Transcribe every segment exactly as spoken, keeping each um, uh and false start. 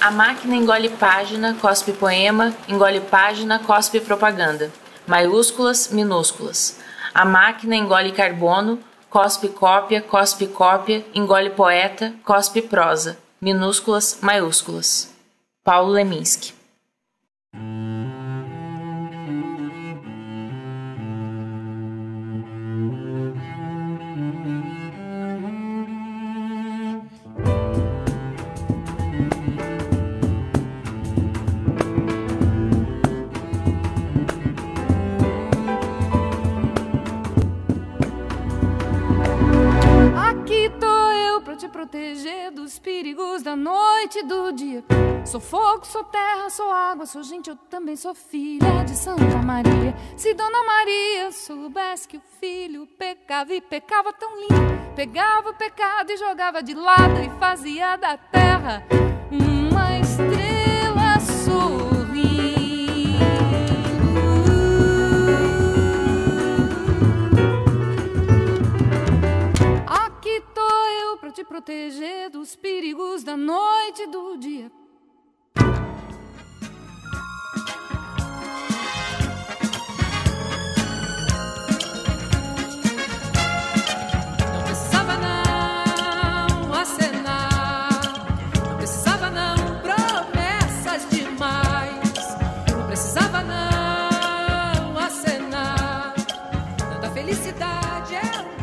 A máquina engole página, cospe poema, engole página, cospe propaganda. Maiúsculas, minúsculas. A máquina engole carbono, cospe cópia, cospe cópia, engole poeta, cospe prosa. Minúsculas, maiúsculas. Paulo Leminski. Do dia. Sou fogo, sou terra, sou água, sou gente, eu também sou filha de Santa Maria. Se Dona Maria soubesse que o filho pecava e pecava tão lindo, pegava o pecado e jogava de lado e fazia da terra uma estrela sua. Te proteger dos perigos da noite e do dia. Não precisava não acenar, não precisava não promessas demais, não precisava não acenar, tanta felicidade é um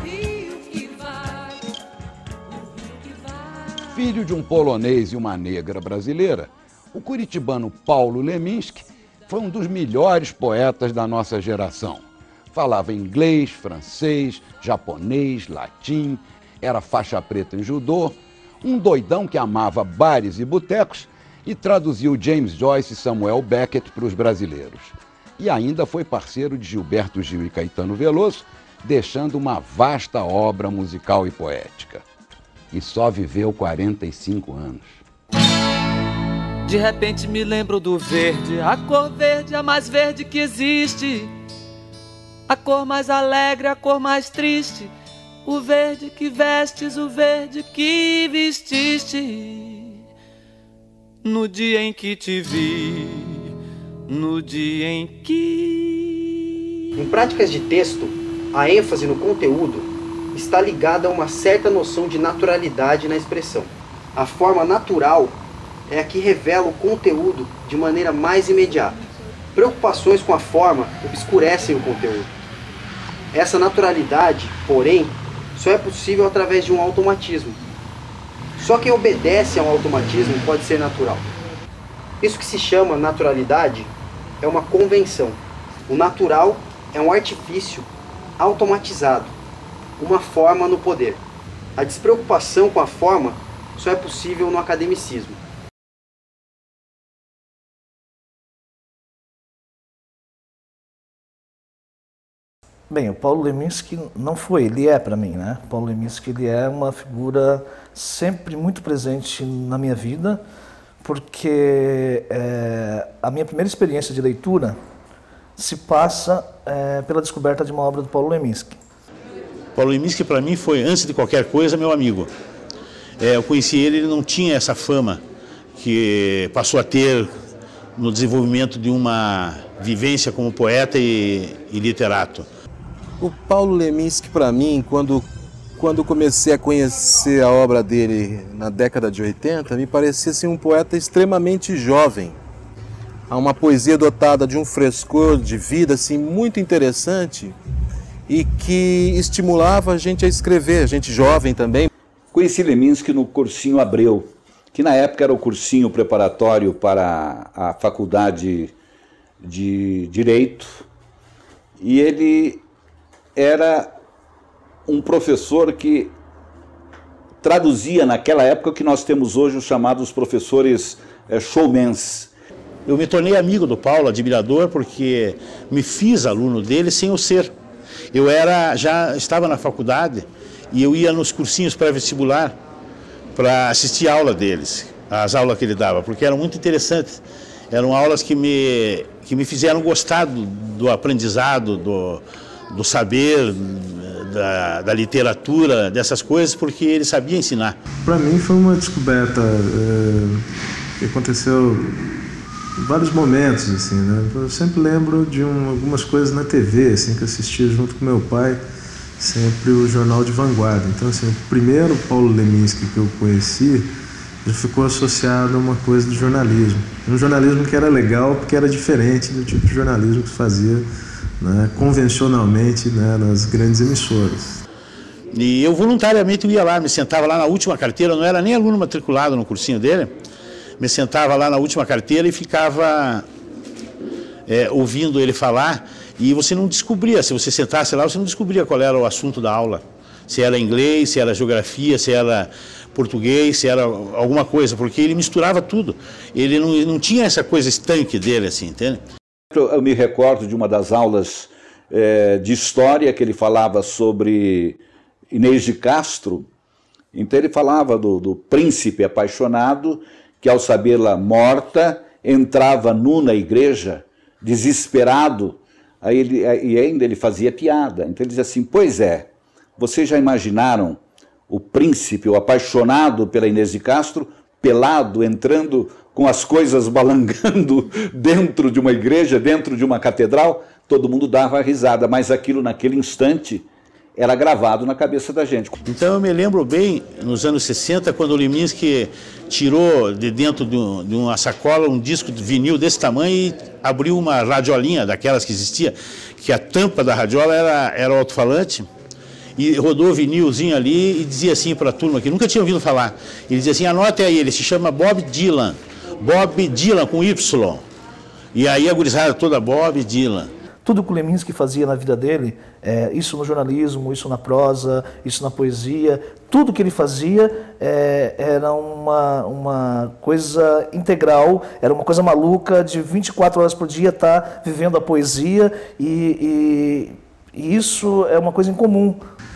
filho de um polonês e uma negra brasileira, o curitibano Paulo Leminski foi um dos melhores poetas da nossa geração. Falava inglês, francês, japonês, latim, era faixa preta em judô, um doidão que amava bares e botecos e traduziu James Joyce e Samuel Beckett para os brasileiros. E ainda foi parceiro de Gilberto Gil e Caetano Veloso, deixando uma vasta obra musical e poética. E só viveu quarenta e cinco anos. De repente me lembro do verde, a cor verde, a mais verde que existe, a cor mais alegre, a cor mais triste, o verde que vestes, o verde que vestiste. No dia em que te vi, no dia em que... Em práticas de texto, a ênfase no conteúdo está ligada a uma certa noção de naturalidade na expressão. A forma natural é a que revela o conteúdo de maneira mais imediata. Preocupações com a forma obscurecem o conteúdo. Essa naturalidade, porém, só é possível através de um automatismo. Só quem obedece a um automatismo pode ser natural. Isso que se chama naturalidade é uma convenção. O natural é um artifício automatizado, uma forma no poder. A despreocupação com a forma só é possível no academicismo. Bem, o Paulo Leminski não foi, ele é para mim, né? O Paulo Leminski, ele é uma figura sempre muito presente na minha vida, porque é, a minha primeira experiência de leitura se passa é, pela descoberta de uma obra do Paulo Leminski. Paulo Leminski, para mim, foi, antes de qualquer coisa, meu amigo. É, eu conheci ele, ele não tinha essa fama que passou a ter no desenvolvimento de uma vivência como poeta e, e literato. O Paulo Leminski, para mim, quando, quando comecei a conhecer a obra dele na década de oitenta, me parecia assim, um poeta extremamente jovem. Há uma poesia dotada de um frescor de vida assim, muito interessante, e que estimulava a gente a escrever, a gente jovem também. Conheci Leminski no cursinho Abreu, que na época era o cursinho preparatório para a faculdade de Direito, e ele era um professor que traduzia naquela época o que nós temos hoje os chamados professores showmans. Eu me tornei amigo do Paulo, admirador, porque me fiz aluno dele sem o ser. Eu era, já estava na faculdade e eu ia nos cursinhos pré-vestibular para assistir a aula deles, as aulas que ele dava, porque eram muito interessantes. Eram aulas que me, que me fizeram gostar do, do aprendizado, do, do saber, da, da literatura, dessas coisas, porque ele sabia ensinar. Para mim foi uma descoberta é, que aconteceu em vários momentos, assim, né? Eu sempre lembro de um, algumas coisas na T V, assim, que eu assistia junto com meu pai, sempre o Jornal de Vanguarda. Então, assim, o primeiro Paulo Leminski que eu conheci, ele ficou associado a uma coisa do jornalismo. Um jornalismo que era legal porque era diferente do tipo de jornalismo que se fazia, né, convencionalmente, né, nas grandes emissoras. E eu voluntariamente ia lá, me sentava lá na última carteira, eu não era nem aluno matriculado no cursinho dele, me sentava lá na última carteira e ficava é, ouvindo ele falar, e você não descobria, se você sentasse lá, você não descobria qual era o assunto da aula, se era inglês, se era geografia, se era português, se era alguma coisa, porque ele misturava tudo, ele não, não tinha essa coisa estanque dele, assim, entende? Eu me recordo de uma das aulas é, de história que ele falava sobre Inês de Castro. Então ele falava do, do príncipe apaixonado que, ao sabê-la morta, entrava nu na igreja, desesperado, aí ele, e ainda ele fazia piada. Então ele dizia assim: pois é, vocês já imaginaram o príncipe, o apaixonado pela Inês de Castro, pelado, entrando com as coisas balangando dentro de uma igreja, dentro de uma catedral? Todo mundo dava risada, mas aquilo naquele instante era gravado na cabeça da gente. Então eu me lembro bem, nos anos sessenta, quando o Leminski tirou de dentro de uma sacola um disco de vinil desse tamanho e abriu uma radiolinha, daquelas que existia, que a tampa da radiola era, era o alto-falante, e rodou o vinilzinho ali e dizia assim para a turma, que nunca tinha ouvido falar, ele dizia assim: anote aí, ele se chama Bob Dylan, Bob Dylan com Y. E aí a gurizada toda: Bob Dylan. Tudo que o Leminski fazia na vida dele, é, isso no jornalismo, isso na prosa, isso na poesia, tudo que ele fazia é, era uma, uma coisa integral, era uma coisa maluca, de vinte e quatro horas por dia estar tá vivendo a poesia, e, e, e isso é uma coisa incomum.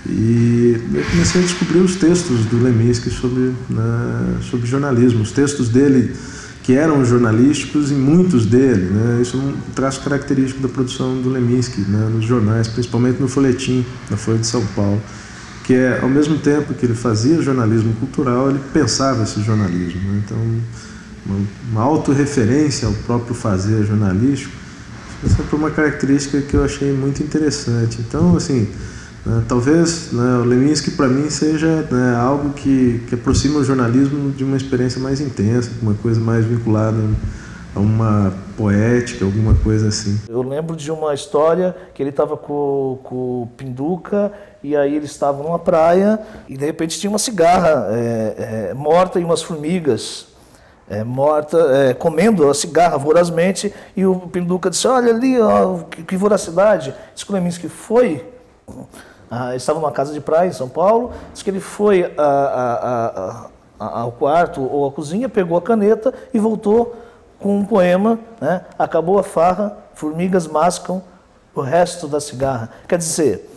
E eu comecei a descobrir os textos do Leminski sobre, né, sobre jornalismo, os textos dele que eram jornalísticos, e muitos dele, né? Isso é um traço característico da produção do Leminski, né, nos jornais, principalmente no Folhetim, na Folha de São Paulo, que é, ao mesmo tempo que ele fazia jornalismo cultural, ele pensava esse jornalismo, né? Então, uma, uma autorreferência ao próprio fazer jornalístico, essa foi uma característica que eu achei muito interessante. Então, assim, né, talvez, né, o Leminski para mim seja, né, algo que, que aproxima o jornalismo de uma experiência mais intensa, uma coisa mais vinculada a uma poética, alguma coisa assim. Eu lembro de uma história que ele estava com, com o Pinduca, e aí eles estavam numa praia e de repente tinha uma cigarra é, é, morta e umas formigas é, morta é, comendo a cigarra vorazmente, e o Pinduca disse: olha ali, ó, que, que voracidade. Disse que o Leminski foi... Ah, estava numa casa de praia em São Paulo, disse que ele foi a, a, a, a, ao quarto ou à cozinha, pegou a caneta e voltou com um poema, né? Acabou a farra, formigas mascam o resto da cigarra. Quer dizer,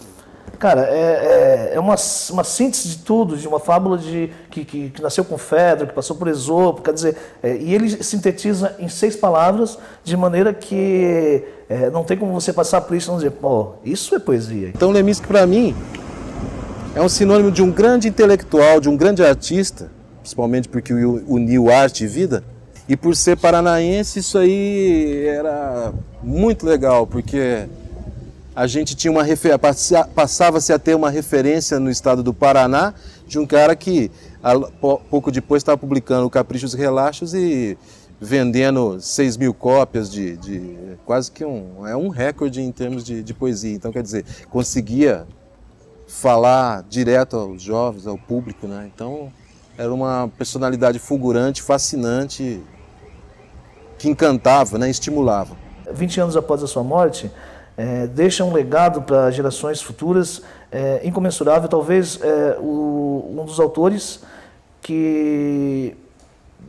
cara, é, é, é uma, uma síntese de tudo, de uma fábula de, que, que, que nasceu com Fedro, que passou por Esopo, quer dizer, é, e ele sintetiza em seis palavras, de maneira que é, não tem como você passar por isso e não dizer: pô, isso é poesia. Então Leminski, para mim, é um sinônimo de um grande intelectual, de um grande artista, principalmente porque uniu arte e vida, e por ser paranaense isso aí era muito legal, porque a gente tinha uma refer... passava-se a ter uma referência no estado do Paraná de um cara que pouco depois estava publicando o Caprichos e Relaxos e vendendo seis mil cópias de, de quase que um, é um recorde em termos de, de poesia. Então, quer dizer, conseguia falar direto aos jovens, ao público, né? Então era uma personalidade fulgurante, fascinante, que encantava, né? Estimulava. vinte anos após a sua morte, É, deixa um legado para gerações futuras é, incomensurável. Talvez é, o, um dos autores que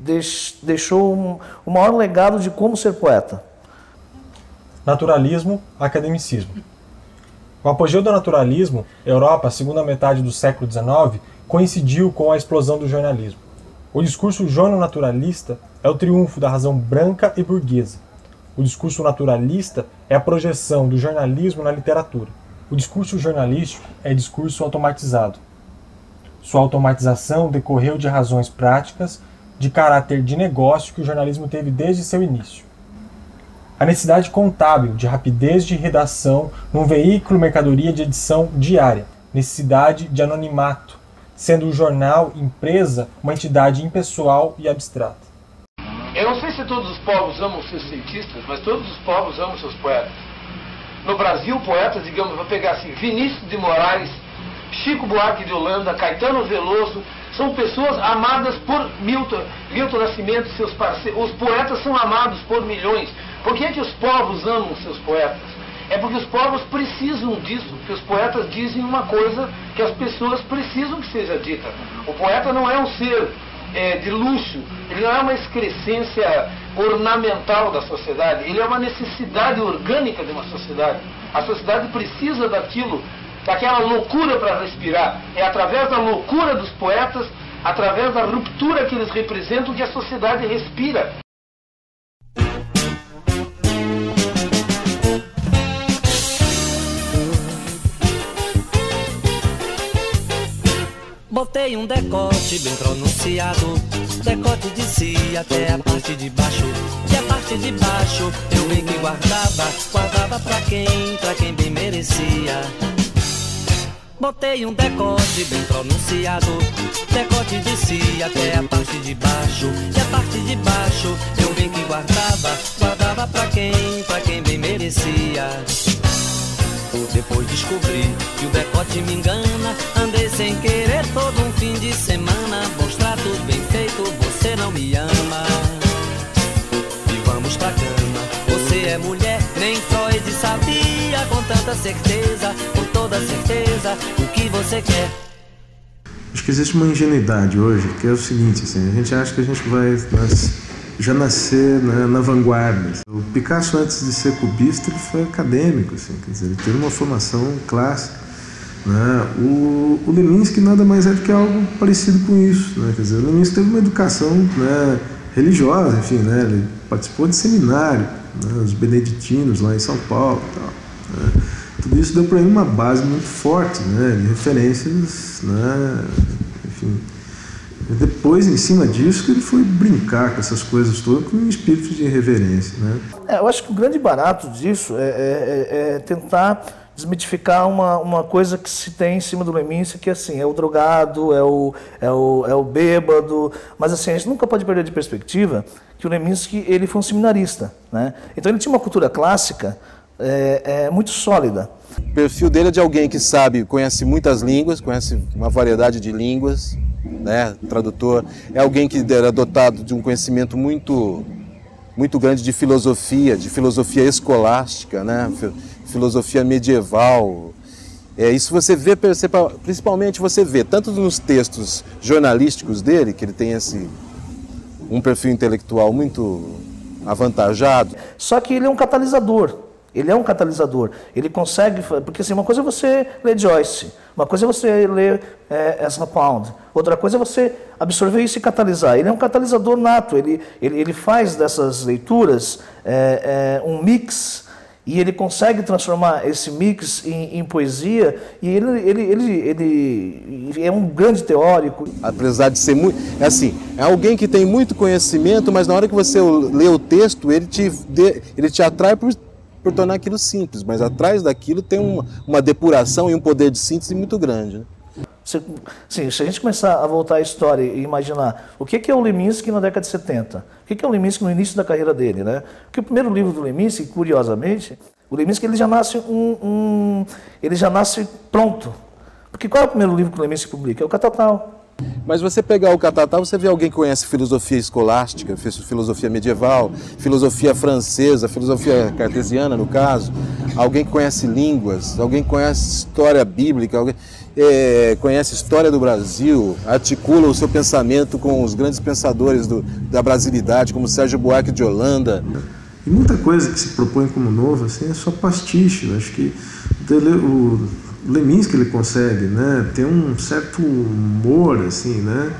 deix, deixou um, o maior legado de como ser poeta. Naturalismo, academicismo. O apogeu do naturalismo, a Europa, segunda metade do século dezenove, coincidiu com a explosão do jornalismo. O discurso jornal-naturalista é o triunfo da razão branca e burguesa. O discurso naturalista é a projeção do jornalismo na literatura. O discurso jornalístico é discurso automatizado. Sua automatização decorreu de razões práticas, de caráter de negócio que o jornalismo teve desde seu início. A necessidade contábil de rapidez de redação num veículo mercadoria de edição diária, necessidade de anonimato, sendo o jornal empresa uma entidade impessoal e abstrata. Eu não sei se todos os povos amam seus cientistas, mas todos os povos amam seus poetas. No Brasil, poetas, digamos, vou pegar assim, Vinícius de Moraes, Chico Buarque de Holanda, Caetano Veloso, são pessoas amadas por Milton, Milton Nascimento, seus parceiros. Os poetas são amados por milhões. Por que é que os povos amam seus poetas? É porque os povos precisam disso, porque os poetas dizem uma coisa que as pessoas precisam que seja dita. O poeta não é um ser é, de luxo, ele não é uma excrescência ornamental da sociedade, ele é uma necessidade orgânica de uma sociedade. A sociedade precisa daquilo, daquela loucura para respirar. É através da loucura dos poetas, através da ruptura que eles representam, que a sociedade respira. Botei um decote bem pronunciado, decote de si até a parte de baixo. E a parte de baixo eu bem que guardava, guardava pra quem, pra quem bem merecia. Botei um decote bem pronunciado, decote de si até a parte de baixo. E a parte de baixo eu bem que guardava, guardava pra quem, pra quem bem merecia. Depois descobri que o decote me engana, andei sem querer todo um fim de semana. Bons tratos, bem feito, você não me ama. E vamos pra cama, você é mulher, nem Freud sabia com tanta certeza, com toda certeza, o que você quer. Acho que existe uma ingenuidade hoje, que é o seguinte, assim, a gente acha que a gente vai... Nós... já nascer na, na vanguarda. O Picasso, antes de ser cubista, ele foi acadêmico, assim, quer dizer, ele teve uma formação clássica, né? O, o Leminski nada mais é do que algo parecido com isso, né? Quer dizer, o Leminski teve uma educação, né, religiosa, enfim, né? Ele participou de seminário, né? Os beneditinos lá em São Paulo, tal, né? Tudo isso deu para ele uma base muito forte, né, de referências, né, enfim. Depois, em cima disso, que ele foi brincar com essas coisas todas com um espírito de irreverência, né? É, eu acho que o grande barato disso é, é, é tentar desmitificar uma, uma coisa que se tem em cima do Leminski, que assim, é o drogado, é o, é, o, é o bêbado, mas assim, a gente nunca pode perder de perspectiva que o Leminski, ele foi um seminarista, né? Então ele tinha uma cultura clássica é, é, muito sólida. O perfil dele é de alguém que sabe, conhece muitas línguas, conhece uma variedade de línguas, né, tradutor, é alguém que era dotado de um conhecimento muito, muito grande de filosofia, de filosofia escolástica, né, filosofia medieval. É, isso você vê, principalmente você vê, tanto nos textos jornalísticos dele, que ele tem esse, um perfil intelectual muito avantajado. Só que ele é um catalisador. Ele é um catalisador, ele consegue... Porque assim, uma coisa é você ler Joyce, uma coisa é você ler é, Ezra Pound, outra coisa é você absorver isso e catalisar. Ele é um catalisador nato, ele, ele, ele faz dessas leituras é, é, um mix, e ele consegue transformar esse mix em, em poesia, e ele, ele, ele, ele é um grande teórico. Apesar de ser muito... É assim, é alguém que tem muito conhecimento, mas na hora que você lê o texto, ele te, ele te atrai por... por tornar aquilo simples, mas atrás daquilo tem uma, uma depuração e um poder de síntese muito grande, né? Se, sim, se a gente começar a voltar à história e imaginar o que, que é o Leminski na década de setenta, o que, que é o Leminski no início da carreira dele, né? Porque o primeiro livro do Leminski, curiosamente, o Leminski ele já nasce um, um ele já nasce pronto, porque qual é o primeiro livro que o Leminski publica? É o Catatal. Mas você pegar o Catatal, você vê alguém que conhece filosofia escolástica, filosofia medieval, filosofia francesa, filosofia cartesiana, no caso, alguém que conhece línguas, alguém que conhece história bíblica, alguém é, conhece história do Brasil, articula o seu pensamento com os grandes pensadores do, da brasilidade, como Sérgio Buarque de Holanda. E muita coisa que se propõe como novo assim, é só pastiche. Eu acho que o Leminski ele consegue, né, ter um certo humor assim, né,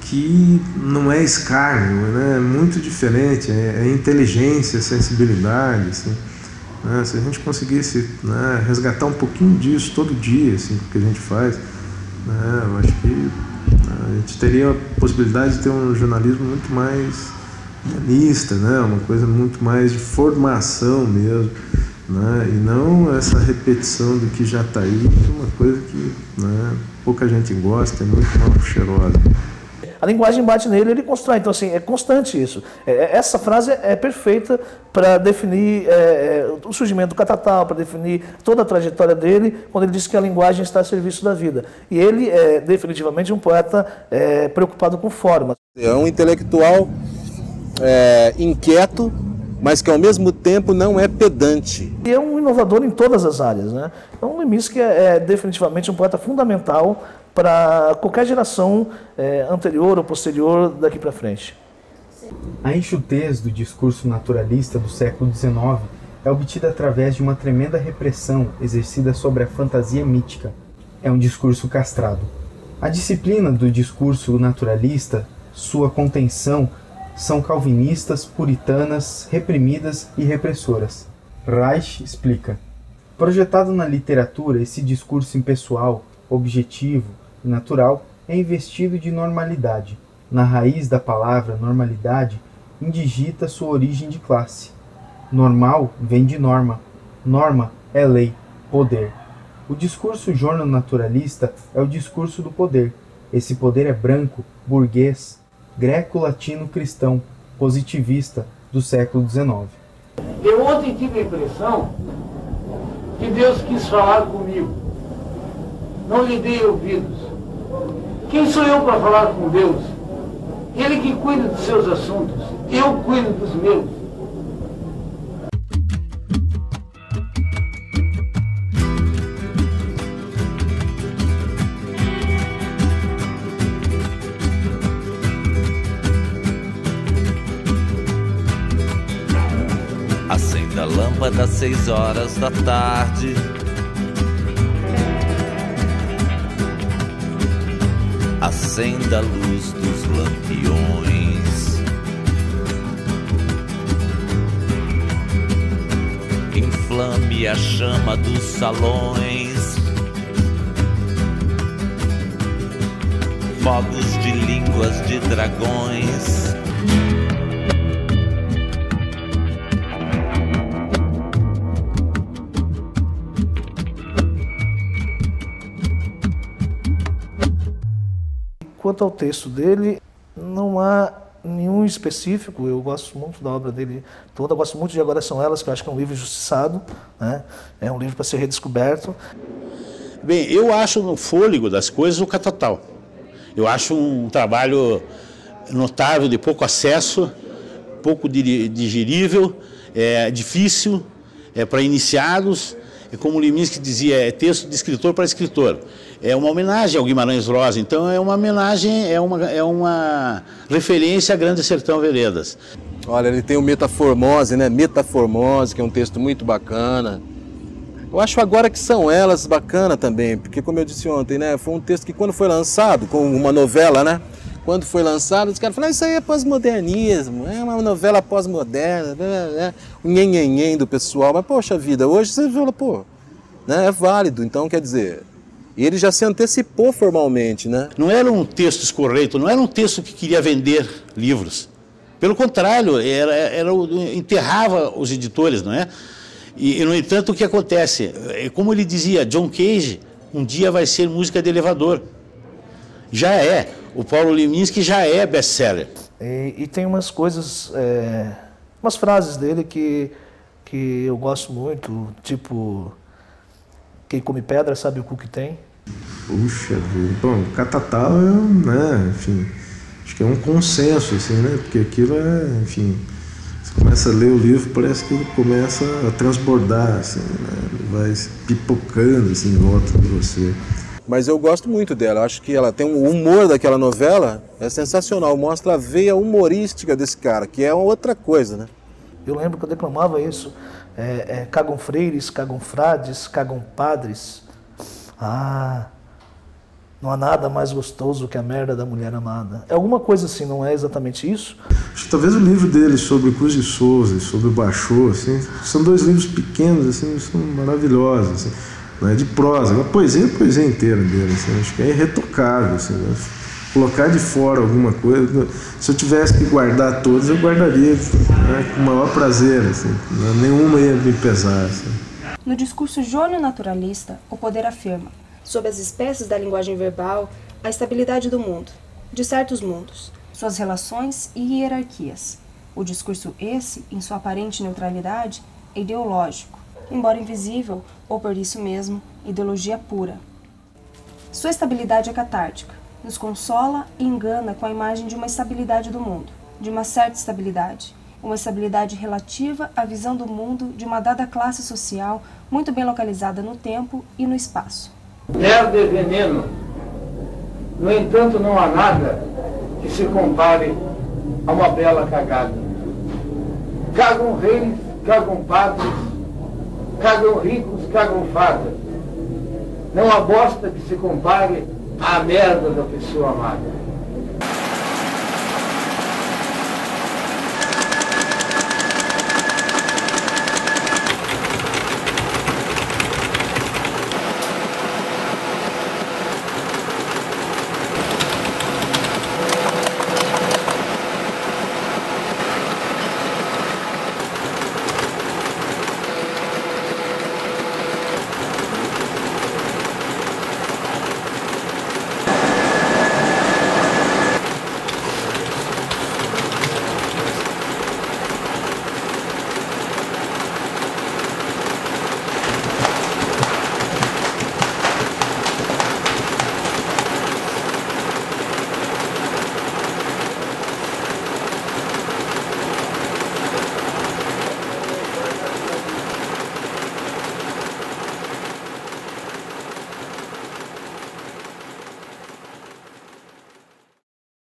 que não é escárnio, né, é muito diferente, é, é inteligência, sensibilidade, assim, né? Se a gente conseguisse, né, resgatar um pouquinho disso todo dia, assim, que a gente faz, né, eu acho que, né, gente teria a possibilidade de ter um jornalismo muito mais humanista, né? Uma coisa muito mais de formação mesmo, né? E não essa repetição do que já está aí, que é uma coisa que, né, pouca gente gosta, é muito mal cheirosa. A linguagem bate nele, ele constrói. Então, assim, é constante isso. É, essa frase é perfeita para definir é, o surgimento do Catatal, para definir toda a trajetória dele, quando ele diz que a linguagem está a serviço da vida. E ele é definitivamente um poeta é, preocupado com forma. É um intelectual é, inquieto, mas que ao mesmo tempo não é pedante. E é um inovador em todas as áreas, né? Então, o Leminski é, é definitivamente um poeta fundamental para qualquer geração é, anterior ou posterior daqui para frente. A enxutez do discurso naturalista do século dezenove é obtida através de uma tremenda repressão exercida sobre a fantasia mítica. É um discurso castrado. A disciplina do discurso naturalista, sua contenção, são calvinistas, puritanas, reprimidas e repressoras. Reich explica. Projetado na literatura, esse discurso impessoal, objetivo e natural é investido de normalidade. Na raiz da palavra normalidade indigita sua origem de classe. Normal vem de norma. Norma é lei, poder. O discurso jornal-naturalista é o discurso do poder. Esse poder é branco, burguês, greco-latino-cristão, positivista do século dezenove. Eu ontem tive a impressão que Deus quis falar comigo. Não lhe dei ouvidos. Quem sou eu para falar com Deus? Ele que cuida dos seus assuntos, eu cuido dos meus. Acenda a lâmpada às seis horas da tarde. Acenda a luz dos lampiões, inflame a chama dos salões, fogos de línguas de dragões. Quanto ao texto dele, não há nenhum específico. Eu gosto muito da obra dele toda, eu gosto muito de Agora São Elas, que eu acho que é um livro injustiçado, né? É um livro para ser redescoberto. Bem, eu acho no fôlego das coisas o Catatal. Eu acho um trabalho notável, de pouco acesso, pouco digerível, é difícil, é para iniciados. É como o Leminski dizia, é texto de escritor para escritor. É uma homenagem ao Guimarães Rosa, então é uma homenagem, é uma, é uma referência a Grande Sertão Veredas. Olha, ele tem o Metaformose, né? Metaformose, que é um texto muito bacana. Eu acho Agora que São Elas bacana também, porque como eu disse ontem, né? Foi um texto que quando foi lançado, como uma novela, né? Quando foi lançado, os caras falaram, ah, isso aí é pós-modernismo, é uma novela pós-moderna, né? O nhenhenhen do pessoal, mas poxa vida, hoje você fala, pô, né? É válido, então quer dizer... E ele já se antecipou formalmente, né? Não era um texto escorreito, não era um texto que queria vender livros. Pelo contrário, era, era, enterrava os editores, não é? E, no entanto, o que acontece? Como ele dizia, John Cage, um dia vai ser música de elevador. Já é. O Paulo Leminski já é best-seller. E, e tem umas coisas, é, umas frases dele que, que eu gosto muito, tipo... Quem come pedra sabe o cu que tem. Puxa vida. Bom, Catatal é, né, enfim, acho que é um consenso, assim, né? Porque aquilo é, enfim, você começa a ler o livro, parece que ele começa a transbordar, assim, né? Ele vai pipocando, assim, em volta de você. Mas eu gosto muito dela, acho que ela tem um humor daquela novela, é sensacional, mostra a veia humorística desse cara, que é outra coisa, né? Eu lembro que eu declamava isso. É, é, cagam freires, cagam frades, cagam padres. Ah, não há nada mais gostoso que a merda da mulher amada. É alguma coisa assim, não é exatamente isso? Acho que talvez o livro dele sobre Cruz de Souza e sobre Bachot, assim, são dois livros pequenos, assim, são maravilhosos, assim, né, de prosa. A poesia é a poesia inteira dele, assim, acho que é irretocável, assim, né? colocar de fora alguma coisa. Se eu tivesse que guardar todos, eu guardaria, né, com o maior prazer, assim, nenhuma ia me pesar. Assim. No discurso jornal-naturalista, o poder afirma, sob as espécies da linguagem verbal, a estabilidade do mundo, de certos mundos, suas relações e hierarquias. O discurso esse, em sua aparente neutralidade, é ideológico, embora invisível, ou por isso mesmo, ideologia pura. Sua estabilidade é catártica, nos consola e engana com a imagem de uma estabilidade do mundo, de uma certa estabilidade, uma estabilidade relativa à visão do mundo de uma dada classe social muito bem localizada no tempo e no espaço. Verde é veneno, no entanto não há nada que se compare a uma bela cagada. Cagam reis, cagam padres, cagam ricos, cagam fadas. Não há bosta que se compare à merda da pessoa amada.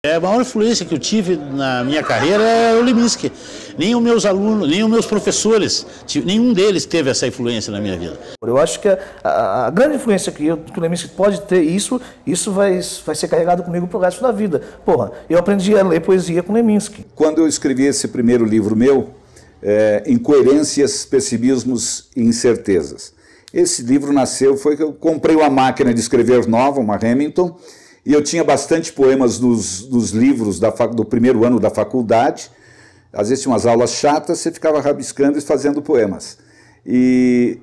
A maior influência que eu tive na minha carreira é o Leminski. Nem os meus alunos, nem os meus professores, nenhum deles teve essa influência na minha vida. Eu acho que a, a, a grande influência que, eu, que o Leminski pode ter, isso, isso vai, vai ser carregado comigo pro resto da vida. Porra, eu aprendi a ler poesia com Leminski. Quando eu escrevi esse primeiro livro meu, é, Incoerências, Pessimismos e Incertezas, esse livro nasceu, foi que eu comprei uma máquina de escrever nova, uma Remington, e eu tinha bastante poemas nos, nos livros da, do primeiro ano da faculdade. Às vezes tinha umas aulas chatas, você ficava rabiscando e fazendo poemas. E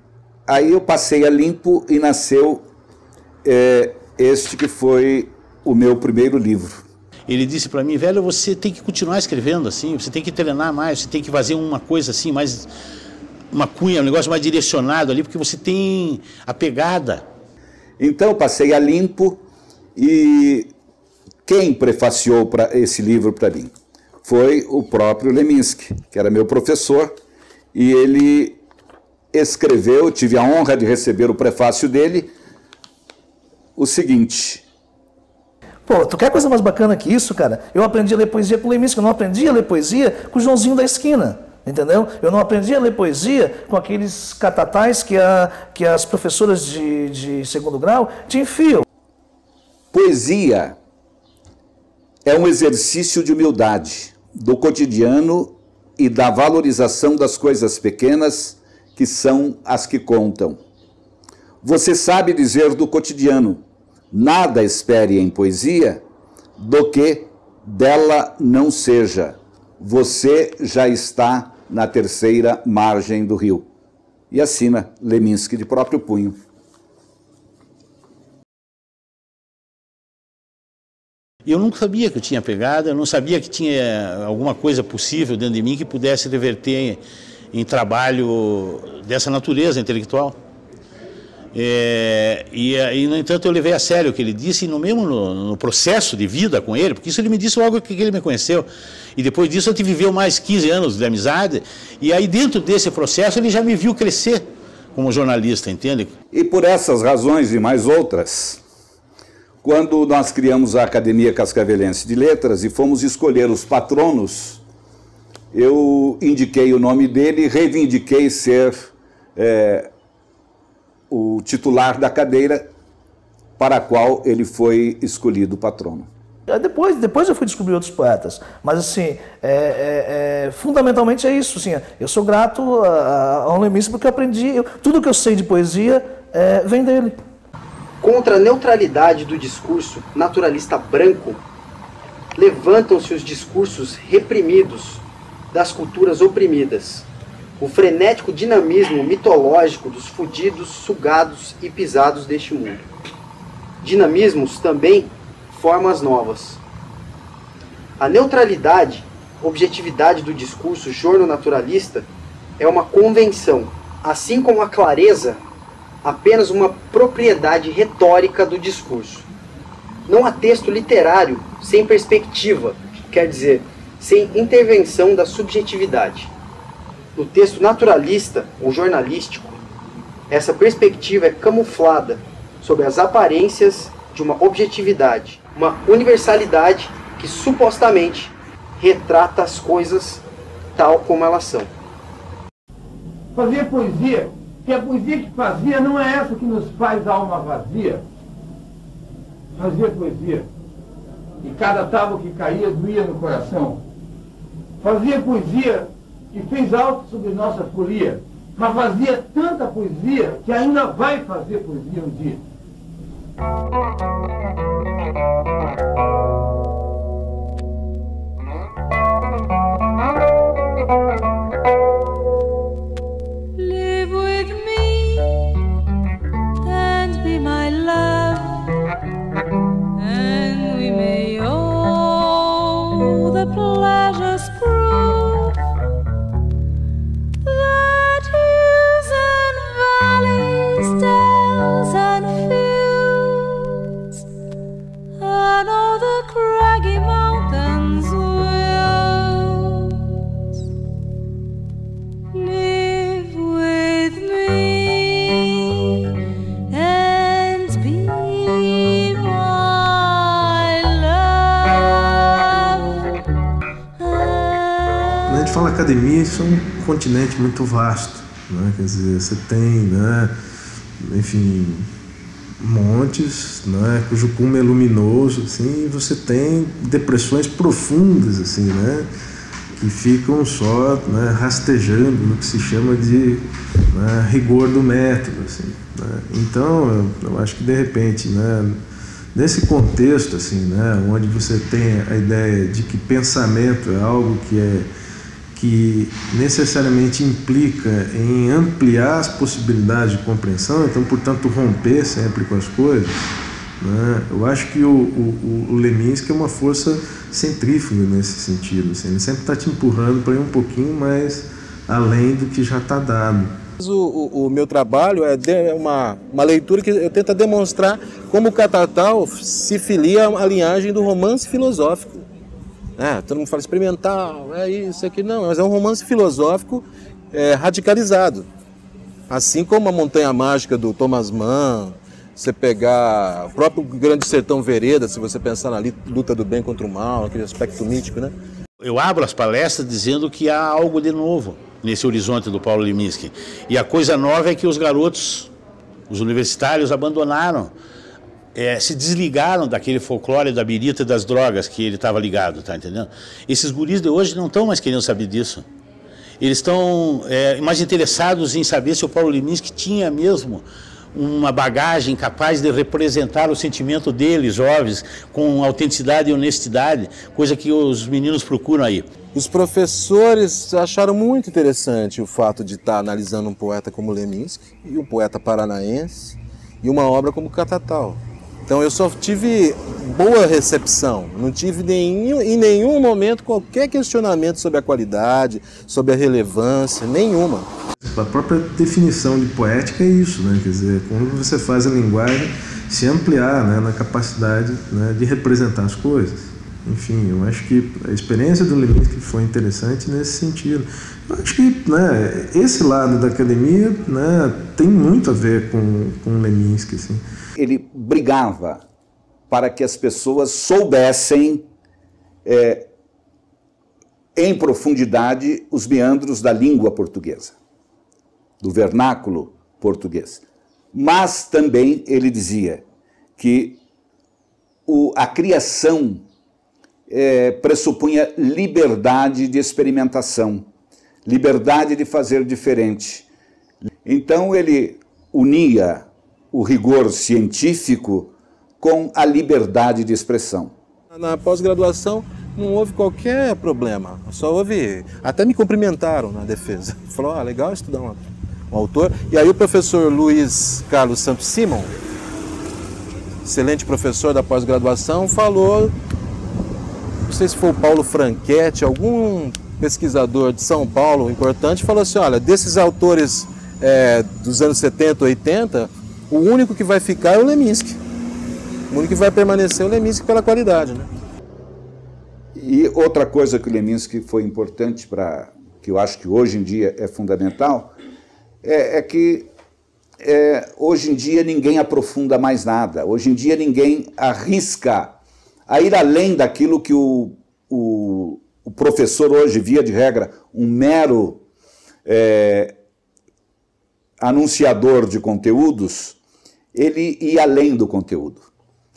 aí eu passei a limpo e nasceu é, este que foi o meu primeiro livro. Ele disse para mim, velho, você tem que continuar escrevendo assim, você tem que treinar mais, você tem que fazer uma coisa assim, mais uma cunha, um negócio mais direcionado ali, porque você tem a pegada. Então eu passei a limpo. E quem prefaciou para esse livro para mim foi o próprio Leminski, que era meu professor, e ele escreveu, tive a honra de receber o prefácio dele, o seguinte. Pô, tu quer coisa mais bacana que isso, cara? Eu aprendi a ler poesia com o Leminski, eu não aprendi a ler poesia com o Joãozinho da Esquina. Entendeu? Eu não aprendi a ler poesia com aqueles catatais que, a, que as professoras de, de segundo grau te enfiam. Poesia é um exercício de humildade, do cotidiano e da valorização das coisas pequenas, que são as que contam. Você sabe dizer do cotidiano, nada espere em poesia, do que dela não seja. Você já está na terceira margem do rio. E assina Leminski de próprio punho. Eu não sabia que eu tinha pegada, eu não sabia que tinha alguma coisa possível dentro de mim que pudesse reverter em, em trabalho dessa natureza intelectual. É, e, e, no entanto, eu levei a sério o que ele disse, e no mesmo no, no processo de vida com ele, porque isso ele me disse logo que ele me conheceu. E depois disso eu tive viveu mais quinze anos de amizade, e aí dentro desse processo ele já me viu crescer como jornalista, entende? E por essas razões e mais outras... Quando nós criamos a Academia Cascavelense de Letras e fomos escolher os patronos, eu indiquei o nome dele e reivindiquei ser é, o titular da cadeira para a qual ele foi escolhido patrono. Depois, depois eu fui descobrir outros poetas, mas assim, é, é, é, fundamentalmente é isso. Assim, eu sou grato ao Leminski porque eu aprendi, eu, tudo que eu sei de poesia é, vem dele. Contra a neutralidade do discurso naturalista branco, levantam-se os discursos reprimidos das culturas oprimidas, o frenético dinamismo mitológico dos fudidos, sugados e pisados deste mundo. Dinamismos também formas novas. A neutralidade, objetividade do discurso jorno-naturalista é uma convenção, assim como a clareza, apenas uma propriedade retórica do discurso. Não há texto literário sem perspectiva, quer dizer, sem intervenção da subjetividade. No texto naturalista ou jornalístico, essa perspectiva é camuflada sob as aparências de uma objetividade, uma universalidade que supostamente retrata as coisas tal como elas são. Fazer poesia, que a poesia que fazia não é essa que nos faz alma vazia. Fazer poesia, e cada tábua que caía doía no coração. Fazia poesia e fez alto sobre nossa folia, mas fazia tanta poesia que ainda vai fazer poesia um dia. Live with me and be my love, and we may all the pleasures prove. Fala academia, isso é um continente muito vasto, né? Quer dizer, você tem, né, enfim, montes, né, cujo cume é luminoso, assim, e você tem depressões profundas, assim, né, que ficam só, né, rastejando no que se chama de, né, rigor do método, assim, né? Então, eu acho que de repente, né, nesse contexto, assim, né, onde você tem a ideia de que pensamento é algo que é que necessariamente implica em ampliar as possibilidades de compreensão, então, portanto, romper sempre com as coisas, né? Eu acho que o, o, o Leminski é uma força centrífuga nesse sentido, assim, ele sempre está te empurrando para ir um pouquinho mais além do que já está dado. O, o, o meu trabalho é de, uma, uma leitura que eu tento demonstrar como o Catatau se filia à linhagem do romance filosófico. É, todo mundo fala experimental, é isso, é aquilo. Não, mas é um romance filosófico é, radicalizado. Assim como a Montanha Mágica do Thomas Mann, você pegar o próprio Grande Sertão Vereda, se você pensar na luta do bem contra o mal, aquele aspecto mítico, né? Eu abro as palestras dizendo que há algo de novo nesse horizonte do Paulo Leminski. E a coisa nova é que os garotos, os universitários, abandonaram. É, se desligaram daquele folclore da birita e das drogas que ele estava ligado, tá entendendo? Esses guris de hoje não estão mais querendo saber disso. Eles estão é, mais interessados em saber se o Paulo Leminski tinha mesmo uma bagagem capaz de representar o sentimento deles, jovens, com autenticidade e honestidade, coisa que os meninos procuram aí. Os professores acharam muito interessante o fato de estar tá analisando um poeta como Leminski e um poeta paranaense e uma obra como Catatau. Então eu só tive boa recepção, não tive nenhum, em nenhum momento qualquer questionamento sobre a qualidade, sobre a relevância, nenhuma. A própria definição de poética é isso, né? Quer dizer, quando você faz a linguagem se ampliar, né, na capacidade, né, de representar as coisas. Enfim, eu acho que a experiência do Leminski foi interessante nesse sentido. Eu acho que, né, esse lado da academia, né, tem muito a ver com, com o Leminski, assim. Ele brigava para que as pessoas soubessem é, em profundidade os meandros da língua portuguesa, do vernáculo português. Mas também ele dizia que o, a criação é, pressupunha liberdade de experimentação, liberdade de fazer diferente. Então ele unia o rigor científico com a liberdade de expressão. Na pós-graduação não houve qualquer problema, só houve... Até me cumprimentaram na defesa. Falou, ah, legal estudar um, um autor. E aí o professor Luiz Carlos Santos Simon, excelente professor da pós-graduação, falou, não sei se foi o Paulo Franchetti, algum pesquisador de São Paulo importante, falou assim, olha, desses autores é, dos anos setenta, oitenta, o único que vai ficar é o Leminski. O único que vai permanecer é o Leminski pela qualidade, né? E outra coisa que o Leminski foi importante para, que eu acho que hoje em dia é fundamental, é, é que é, hoje em dia ninguém aprofunda mais nada. Hoje em dia ninguém arrisca a ir além daquilo que o, o, o professor hoje, via de regra, um mero é, anunciador de conteúdos, ele ia além do conteúdo.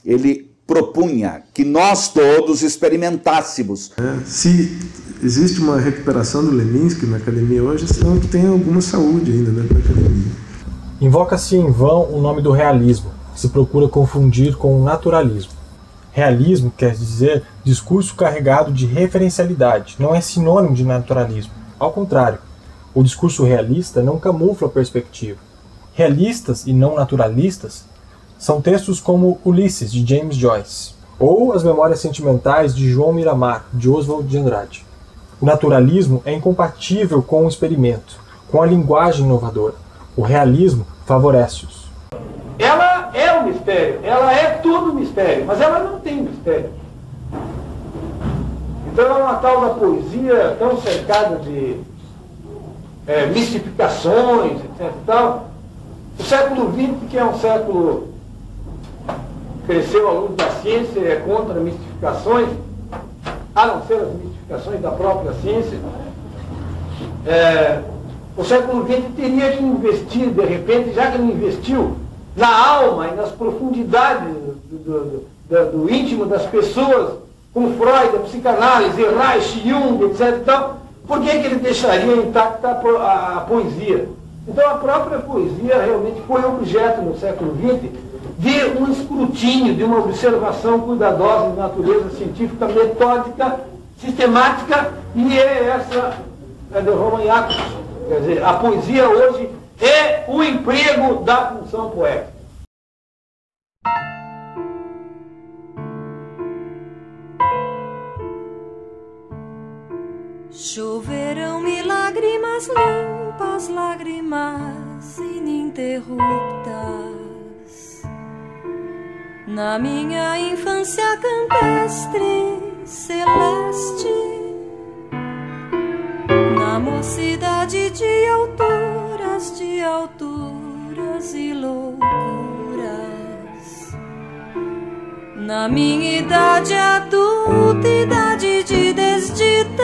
Ele propunha que nós todos experimentássemos. É, se existe uma recuperação do Leminski na academia hoje, senão tem alguma saúde ainda dentro da academia. Invoca-se em vão o nome do realismo, que se procura confundir com o naturalismo. Realismo quer dizer discurso carregado de referencialidade, não é sinônimo de naturalismo. Ao contrário, o discurso realista não camufla a perspectiva. Realistas e não naturalistas são textos como Ulisses, de James Joyce, ou As Memórias Sentimentais, de João Miramar, de Oswald de Andrade. O naturalismo é incompatível com o experimento, com a linguagem inovadora. O realismo favorece-os. Ela é o mistério, ela é tudo mistério, mas ela não tem mistério. Então é uma tal da poesia tão cercada de é, mistificações, etcétera. Tal. O século vinte, que é um século... cresceu ao longo da ciência, é contra mistificações, a não ser as mistificações da própria ciência. É, o século vinte teria que investir, de repente, já que não investiu, na alma e nas profundidades do, do, do, do íntimo das pessoas, com Freud, a psicanálise, Reich, Jung, etcétera. Então, por que, é que ele deixaria intacta a, a, a poesia? Então, a própria poesia realmente foi objeto, no século vinte, de um escrutínio, de uma observação cuidadosa de natureza científica, metódica, sistemática, e é essa é de Romagnacos. Quer dizer, a poesia hoje é o emprego da função poética. Choverão-me lágrimas limpas, lágrimas ininterruptas. Na minha infância campestre, celeste, na mocidade de alturas, de alturas e loucuras, na minha idade adulta, idade de desdita,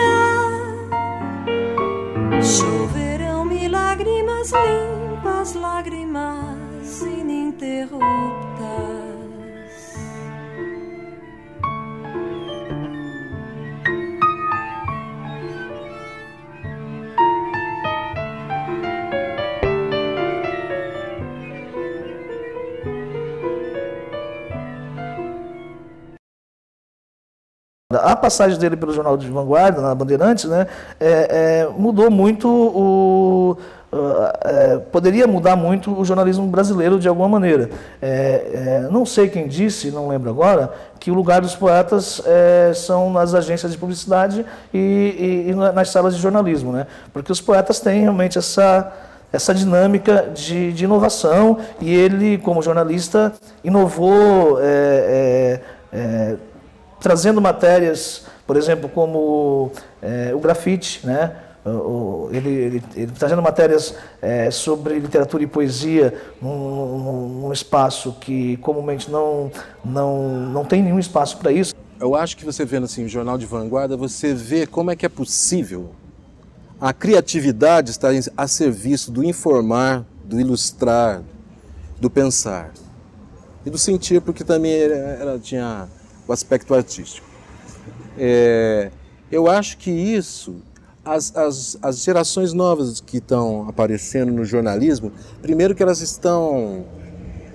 choverão-me lágrimas limpas, lágrimas ininterruptas. A passagem dele pelo Jornal de Vanguarda, na Bandeirantes, né, é, é, mudou muito o... É, poderia mudar muito o jornalismo brasileiro de alguma maneira. É, é, não sei quem disse, não lembro agora, que o lugar dos poetas é, são nas agências de publicidade e, e, e nas salas de jornalismo, né? Porque os poetas têm realmente essa... essa dinâmica de, de inovação, e ele, como jornalista, inovou... É, é, é, trazendo matérias, por exemplo, como é, o grafite, né? O, ele, ele, ele trazendo matérias é, sobre literatura e poesia num, num espaço que comumente não, não, não tem nenhum espaço para isso. Eu acho que você vendo assim, o Jornal de Vanguarda, você vê como é que é possível a criatividade estar a serviço do informar, do ilustrar, do pensar e do sentir, porque também ela tinha... o aspecto artístico. É, eu acho que isso, as, as, as gerações novas que estão aparecendo no jornalismo, primeiro que elas estão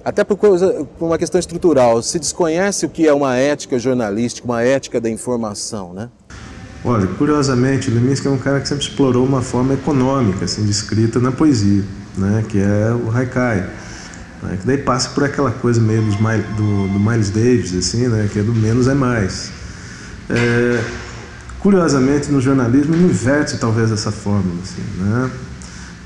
até por, coisa, por uma questão estrutural, se desconhece o que é uma ética jornalística, uma ética da informação, né? Olha, curiosamente, Leminski é um cara que sempre explorou uma forma econômica, assim, descrita na poesia, né, que é o haikai, né, que daí passa por aquela coisa meio dos, do, do Miles Davis, assim, né, que é do menos é mais. É, curiosamente, no jornalismo, ele inverte talvez essa fórmula, assim, né,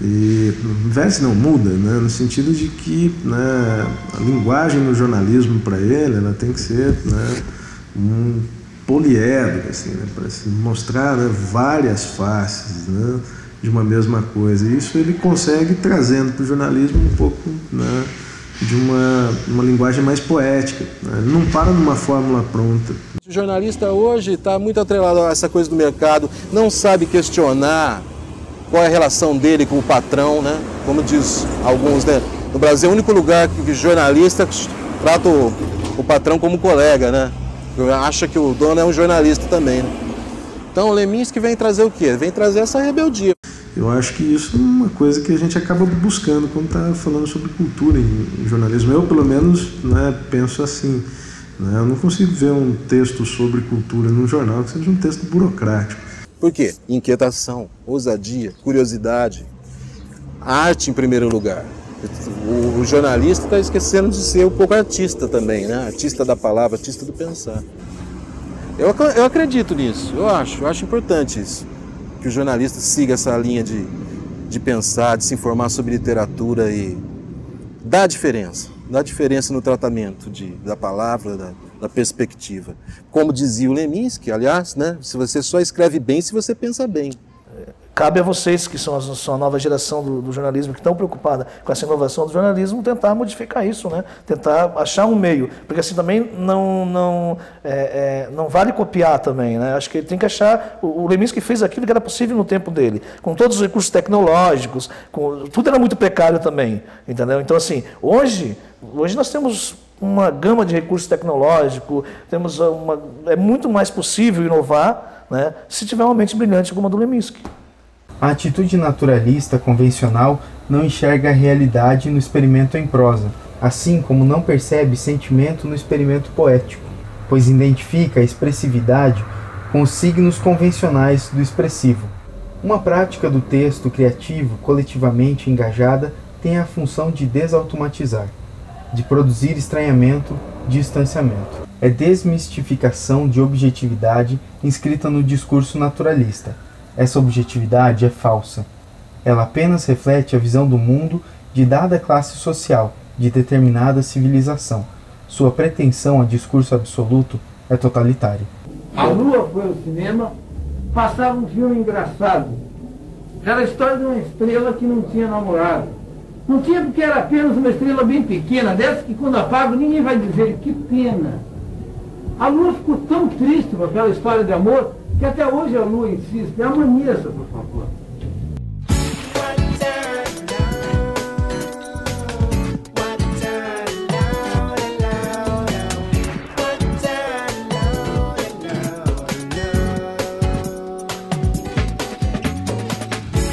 e inverte não muda, né, no sentido de que, né, a linguagem no jornalismo para ele, ela tem que ser, né, um poliedro, assim, né, para se mostrar, né, várias faces, né, de uma mesma coisa. E isso ele consegue trazendo para o jornalismo um pouco, né, de uma, uma linguagem mais poética, né, ele não para numa fórmula pronta. O jornalista hoje está muito atrelado a essa coisa do mercado, não sabe questionar qual é a relação dele com o patrão, né, como diz alguns, né, no Brasil é o único lugar que o jornalista trata o, o patrão como colega, né, acha que o dono é um jornalista também, né? Então o Leminski vem trazer o quê? Vem trazer essa rebeldia. Eu acho que isso é uma coisa que a gente acaba buscando quando está falando sobre cultura em jornalismo. Eu, pelo menos, né, penso assim, né? Eu não consigo ver um texto sobre cultura num jornal que seja um texto burocrático. Por quê? Inquietação, ousadia, curiosidade, arte em primeiro lugar. O jornalista está esquecendo de ser um pouco artista também, né? Artista da palavra, artista do pensar. Eu, eu acredito nisso, eu acho, eu acho importante isso, que o jornalista siga essa linha de, de pensar, de se informar sobre literatura e dá diferença, dá diferença no tratamento de, da palavra, da, da perspectiva. Como dizia o Leminski, aliás, né? Se você só escreve bem se você pensa bem. Cabe a vocês, que são a, são a nova geração do, do jornalismo, que estão preocupada com essa inovação do jornalismo, tentar modificar isso, né? Tentar achar um meio, porque assim também não, não, é, é, não vale copiar também, né? Acho que tem que achar, o, o Leminski fez aquilo que era possível no tempo dele, com todos os recursos tecnológicos, com, tudo era muito precário também, entendeu? Então assim, hoje, hoje nós temos uma gama de recursos tecnológicos, temos uma, é muito mais possível inovar, né, se tiver uma mente brilhante como a do Leminski. A atitude naturalista convencional não enxerga a realidade no experimento em prosa, assim como não percebe sentimento no experimento poético, pois identifica a expressividade com os signos convencionais do expressivo. Uma prática do texto criativo coletivamente engajada tem a função de desautomatizar, de produzir estranhamento, distanciamento. É desmistificação de objetividade inscrita no discurso naturalista. Essa objetividade é falsa. Ela apenas reflete a visão do mundo de dada classe social, de determinada civilização. Sua pretensão a discurso absoluto é totalitária. A Lua foi ao cinema, passava um filme engraçado. Era a história de uma estrela que não tinha namorado. Não tinha porque era apenas uma estrela bem pequena, dessa que quando apaga ninguém vai dizer que pena. A Lua ficou tão triste com aquela história de amor que até hoje a Lua insiste, é uma missa, por favor.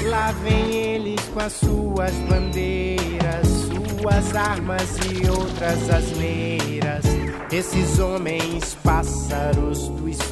Lá vem eles com as suas bandeiras, suas armas e outras asneiras. Esses homens pássaros do espaço.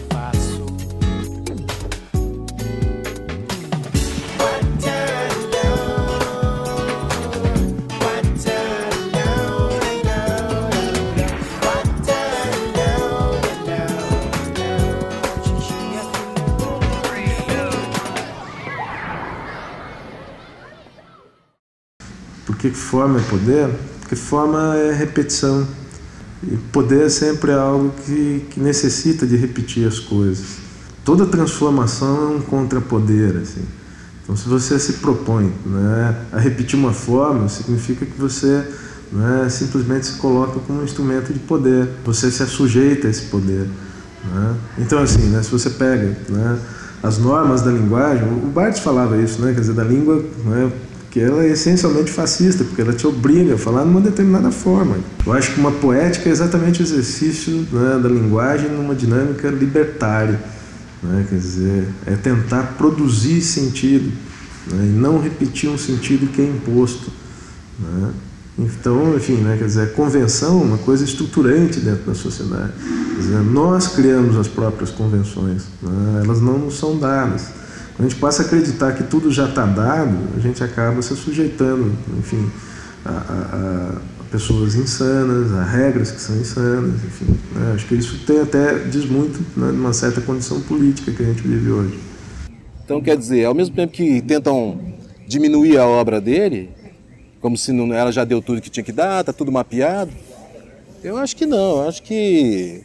Porque forma é poder, porque forma é repetição. E poder sempre é algo que, que necessita de repetir as coisas. Toda transformação é um contrapoder, assim. Então, se você se propõe, né, a repetir uma forma, significa que você, né, simplesmente se coloca como um instrumento de poder. Você se sujeita a esse poder, né? Então, assim, né, se você pega, né, as normas da linguagem, o Barthes falava isso, né, quer dizer, da língua, né, que ela é essencialmente fascista, porque ela te obriga a falar numa determinada forma. Eu acho que uma poética é exatamente o exercício, né, da linguagem numa dinâmica libertária, né, quer dizer, é tentar produzir sentido, né, e não repetir um sentido que é imposto, né. Então, enfim, né, quer dizer, a convenção é uma coisa estruturante dentro da sociedade. Quer dizer, nós criamos as próprias convenções, né? Elas não nos são dadas. Quando a gente passa a acreditar que tudo já está dado, a gente acaba se sujeitando, enfim, a, a, a pessoas insanas, a regras que são insanas, enfim. Né? Acho que isso tem até, diz muito, né, de uma certa condição política que a gente vive hoje. Então, quer dizer, ao mesmo tempo que tentam diminuir a obra dele, como se não, ela já deu tudo que tinha que dar, está tudo mapeado. Eu acho que não, eu acho que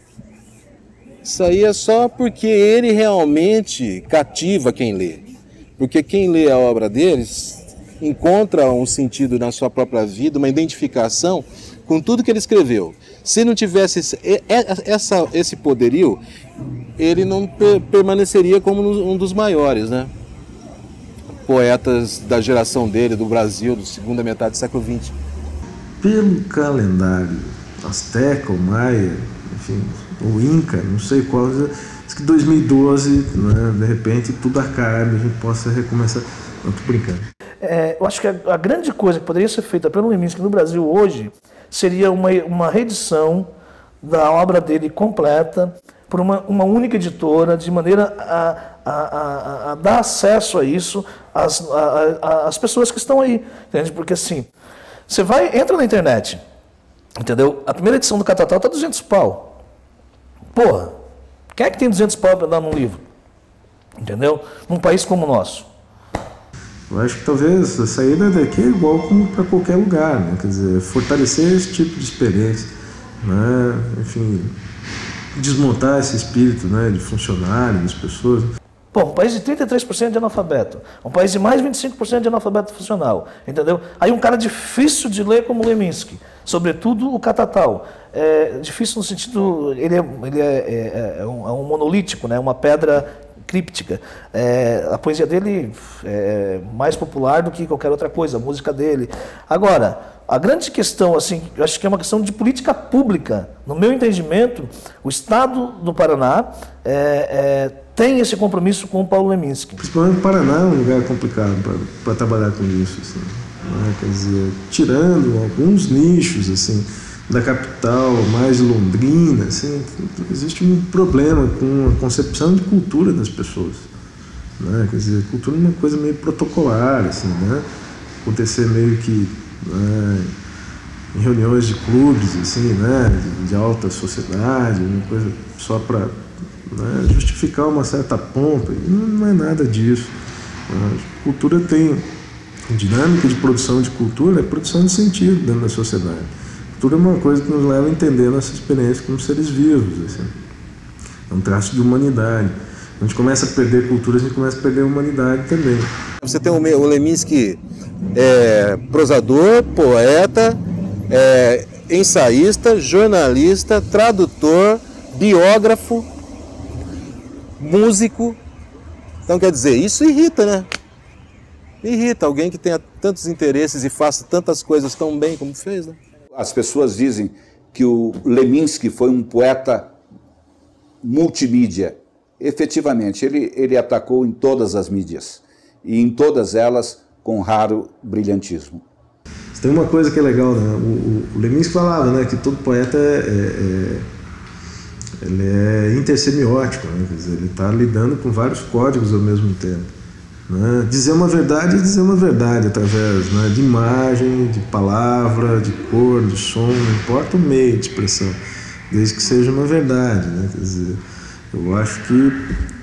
isso aí é só porque ele realmente cativa quem lê. Porque quem lê a obra deles encontra um sentido na sua própria vida, uma identificação com tudo que ele escreveu. Se não tivesse essa, esse poderio, ele não per- permaneceria como um dos maiores, né? Poetas da geração dele, do Brasil, da segunda metade do século vinte. Pelo calendário asteca, o maia, enfim, o inca, não sei qual, diz que dois mil e doze, né, de repente, tudo acabe, a gente possa recomeçar. Não, tô brincando. É, eu acho que a, a grande coisa que poderia ser feita pelo Leminski no Brasil hoje seria uma, uma reedição da obra dele completa por uma, uma única editora, de maneira a A, a, a dar acesso a isso às, a, a, às pessoas que estão aí, entende? Porque assim, você vai, entra na internet, entendeu? A primeira edição do Catatal está duzentos pau. Porra, quem é que tem duzentos pau para dar num livro? Entendeu? Num país como o nosso. Eu acho que talvez a saída daqui é igual como para qualquer lugar, né? Quer dizer, fortalecer esse tipo de experiência, né? Enfim, desmontar esse espírito, né, de funcionário, das pessoas. Pô, um país de trinta e três por cento de analfabeto, um país de mais de vinte e cinco por cento de analfabeto funcional, entendeu? Aí um cara difícil de ler como Leminski, sobretudo o Catatal. É difícil no sentido, ele é, ele é, é, é, um, é um monolítico, né? Uma pedra críptica. É, a poesia dele é mais popular do que qualquer outra coisa, a música dele. Agora, a grande questão, assim, eu acho que é uma questão de política pública. No meu entendimento, o Estado do Paraná é, é tem esse compromisso com o Paulo Leminski. Principalmente o Paraná é um lugar complicado para trabalhar com isso, assim, né? Quer dizer, tirando alguns nichos, assim, da capital, mais Londrina, assim, existe um problema com a concepção de cultura das pessoas, né? Quer dizer, cultura é uma coisa meio protocolar, assim, né? Acontecer meio que, né, em reuniões de clubes, assim, né, de, de alta sociedade, uma coisa só para, né, justificar uma certa pompa. Não, não é nada disso. A cultura tem a dinâmica de produção de cultura, é produção de sentido dentro da sociedade. A cultura é uma coisa que nos leva a entender nossa experiência como seres vivos, assim. É um traço de humanidade. A gente começa a perder cultura, a gente começa a perder a humanidade também. Você tem o Leminski, é, prosador, poeta, é, ensaísta, jornalista, tradutor, biógrafo, músico. Então, quer dizer, isso irrita, né? Irrita alguém que tenha tantos interesses e faça tantas coisas tão bem como fez, né? As pessoas dizem que o Leminski foi um poeta multimídia. Efetivamente, ele, ele atacou em todas as mídias, e em todas elas com raro brilhantismo. Tem uma coisa que é legal, né? O, o, o Leminski falava, né, que todo poeta é... é... ele é intersemiótico, né? Quer dizer, ele está lidando com vários códigos ao mesmo tempo, né? Dizer uma verdade é dizer uma verdade através, né, de imagem, de palavra, de cor, de som, não importa o meio de expressão, desde que seja uma verdade, né? Quer dizer, eu acho que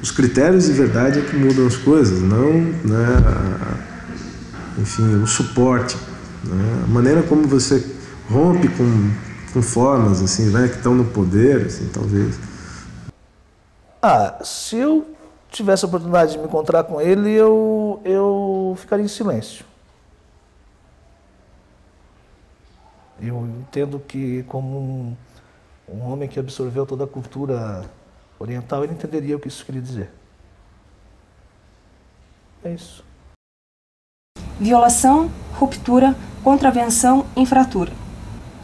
os critérios de verdade é que mudam as coisas, não, né, a, enfim, o suporte, né? A maneira como você rompe com com formas, assim, né, que estão no poder, assim, talvez. Ah, se eu tivesse a oportunidade de me encontrar com ele, eu, eu ficaria em silêncio. Eu entendo que, como um, um homem que absorveu toda a cultura oriental, ele entenderia o que isso queria dizer. É isso. Violação, ruptura, contravenção, infratura.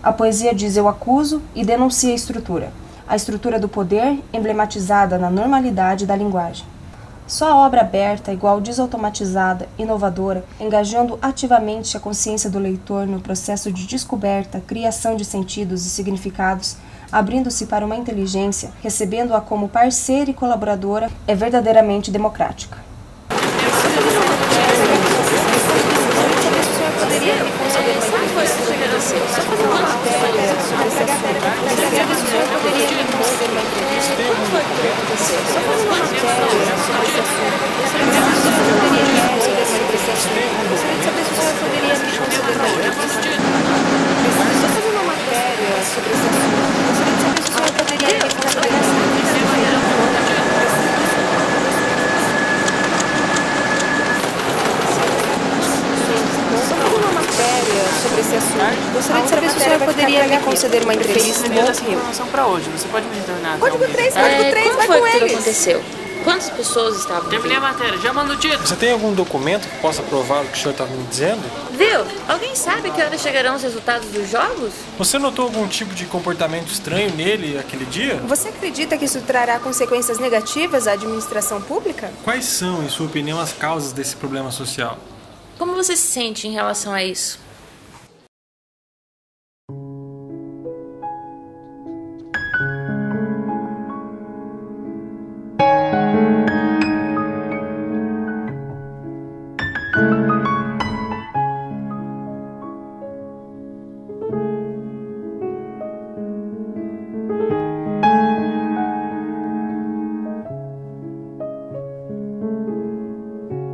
A poesia diz eu acuso e denuncia a estrutura, a estrutura do poder emblematizada na normalidade da linguagem. Só a obra aberta, igual desautomatizada, inovadora, engajando ativamente a consciência do leitor no processo de descoberta, criação de sentidos e significados, abrindo-se para uma inteligência, recebendo-a como parceira e colaboradora, é verdadeiramente democrática. Gostaria de saber se o senhor poderia me conceder uma entrevista em Monte Rio. São para hoje, você pode me retornar. Pode com três, pode com três, vai com eles. Como foi que tudo aconteceu? Quantas pessoas estavam? Terminei a matéria, já mando o título. Você tem algum documento que possa provar o que o senhor estava me dizendo? Viu? Alguém sabe que horas chegarão os resultados dos jogos? Você notou algum tipo de comportamento estranho nele aquele dia? Você acredita que isso trará consequências negativas à administração pública? Quais são, em sua opinião, as causas desse problema social? Como você se sente em relação a isso?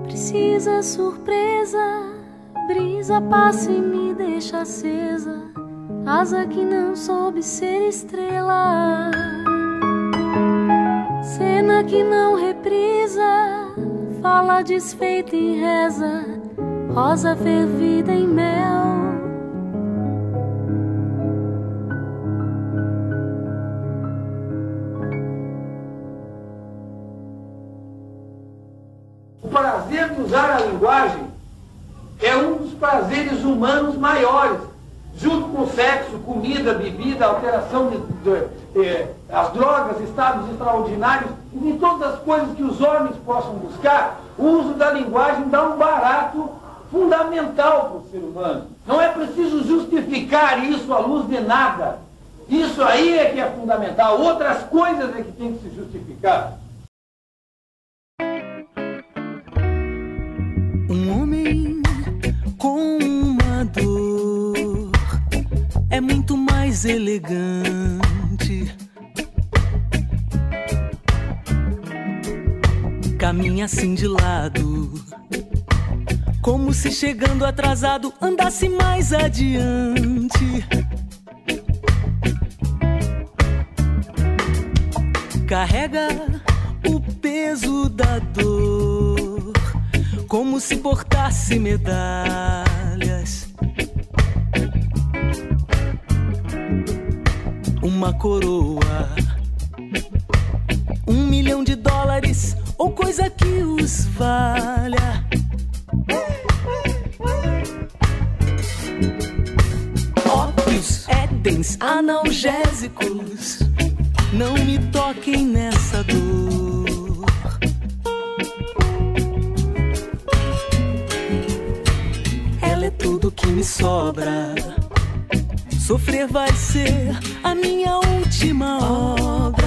Precisa surpresa, brisa passa e me deixa acesa, asa que não soube ser estrela, cena que não reprisa, fala desfeita em reza, rosa fervida em mel. O prazer de usar a linguagem é um dos prazeres humanos maiores, junto com sexo, comida, bebida, alteração de, de, eh, as drogas, estados extraordinários, e em todas as coisas que os homens possam buscar, o uso da linguagem dá um barato fundamental para o ser humano. Não é preciso justificar isso à luz de nada. Isso aí é que é fundamental, outras coisas é que tem que se justificar. Um homem com uma dor é muito mais elegante. Caminha assim de lado, como se chegando atrasado andasse mais adiante. Carrega o peso da dor, como se portasse medalhas. Uma coroa, um milhão de dólares ou coisa que os valha. Ópios, édens, analgésicos, não me toquem nessa dor. Tudo que me sobra, sofrer vai ser a minha última obra.